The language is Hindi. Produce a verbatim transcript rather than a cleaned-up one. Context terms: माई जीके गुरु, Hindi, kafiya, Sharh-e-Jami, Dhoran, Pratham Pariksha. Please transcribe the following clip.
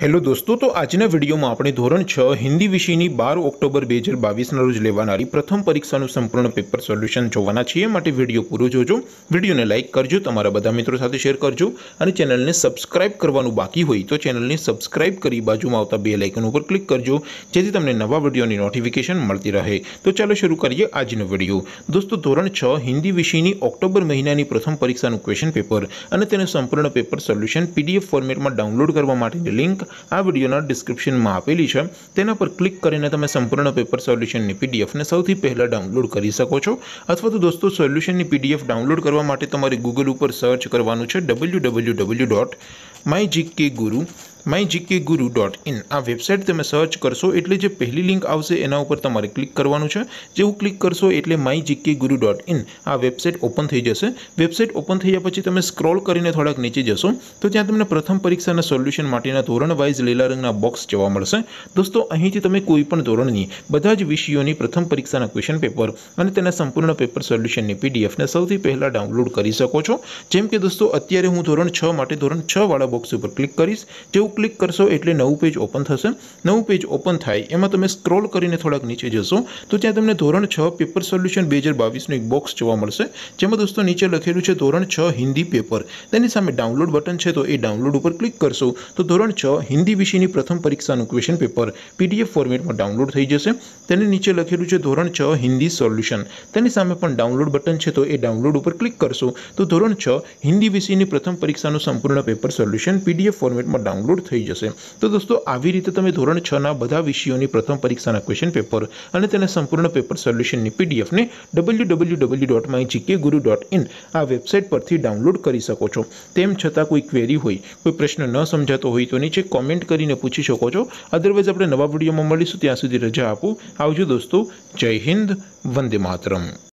हेलो दोस्तों, तो आजना वीडियो में आपणे धोरण छ हिंदी विषय की बार ऑक्टोबर बे हज़ार बावीस ना रोज लेवानारी प्रथम परीक्षा संपूर्ण पेपर सोल्यूशन जोवाना छे। माटे वीडियो पूरो जोजो, वीडियो ने लाइक करजो, तमारा बधा मित्रों साथे शेर करजो और चेनल ने सब्सक्राइब करवानुं बाकी होय तो चेनल ने सब्सक्राइब करी बाजू में आवता बेल आइकन उपर क्लिक करजो जेथी तमने नवा वीडियो की नोटिफिकेशन मळती रहे। तो चलो शुरू करिए आजनो वीडियो। दोस्तों, धोरण छ हिंदी विषय की ऑक्टोबर महीना की प्रथम परीक्षा क्वेश्चन पेपर और तेनु संपूर्ण पेपर सोल्यूशन पीडीएफ फॉर्मेट में डाउनलॉड करवा माटेनी लिंक आ वीडियोना डिस्क्रिप्शन में आपेली छे, तेना पर क्लिक करीने तमे संपूर्ण पेपर सोल्यूशन पीडीएफ ने सौथी पहला डाउनलॉड करी सको छो। अथवा तो दोस्तों सोल्यूशन पीडीएफ डाउनलॉड करवा माटे तमारे गूगल पर सर्च करवानुं छे W W W dot माई जीके गुरु माई जीके गुरु dot in आ वेबसाइट तब सर्च करशो एटले जे पहली लिंक आवशे एना उपर तमारे क्लिक करवानुं छे। जेवुं क्लिक करशो एटले माई जीके गुरु dot in आ वेबसाइट ओपन थी जैसे। वेबसाइट ओपन थी पछी तमे स्क्रॉल करीने थोड़ाक नीचे जशो तो त्यां तमने प्रथम परीक्षाना सोल्यूशन माटेना धोरण वाइज लीला रंगना बॉक्स जोवा मळशे। दोस्तों, अहींथी तमे कोईपण धोरणनी बधा ज विषयोनी प्रथम परीक्षाना क्वेश्चन पेपर अने तेना संपूर्ण पेपर सोल्यूशननी पीडीएफ ने सौथी पहला डाउनलॉड करी शको छो। जेम के दोस्तों अत्यारे हूँ धोरण छ माटे धोरण छ वाळा बॉक्स उपर क्लिक करीश। जेवुं क्लिक करशो एटले नवुं पेज ओपन थशे। नवुं पेज ओपन थाय एमां तमे स्क्रॉल करीने थोड़ाक नीचे जशो तो त्यां तमने धोरण छ पेपर सोल्यूशन बे हज़ार बावीस नो एक बॉक्स जोवा मळशे जेमां दोस्तों नीचे लखेलुं छे धोरण छ हिंदी पेपर, तेनी सामे डाउनलॉड बटन छे तो ए डाउनलॉड उपर क्लिक करशो तो धोरण छ हिंदी विषयनी प्रथम परीक्षानुं क्वेश्चन पेपर पीडीएफ फॉर्मेटमां डाउनलॉड थई जशे। तेनी नीचे लखेलुं छे धोरण छ हिंदी सोल्यूशन, तेनी सामे पण डाउनलॉड बटन छे तो ए डाउनलॉड उपर क्लिक करशो तो धोरण छ हिंदी विषयनी प्रथम परीक्षानुं संपूर्ण पेपर सोल्यूशन पीडीएफ फॉर्मेटमां डाउनलॉड डाउनलॉड थी जैसे। तो दोस्तों आवी रीते तमे धोरण छ ना बधा विषयों की प्रथम परीक्षा क्वेश्चन पेपर अने तेना संपूर्ण पेपर सोल्यूशन पीडीएफ ने W W W dot माई जीके गुरु dot in आ वेबसाइट परथी डाउनलॉड करी सको छो। तेम छतां कोई क्वेरी होय, कोई प्रश्न न समजातो होय तो नीचे कमेंट करीने पूछी शको छो। अदरवाइज आपणे नवा विडियोमां मळीशुं, त्यां सुधी रजा आपो। आवजो दोस्तों, जय हिंद, वंदे मातरम।